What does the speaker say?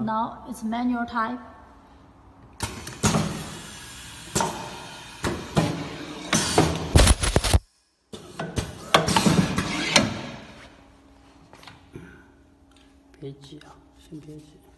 Now it's manual type.别挤啊，先别挤。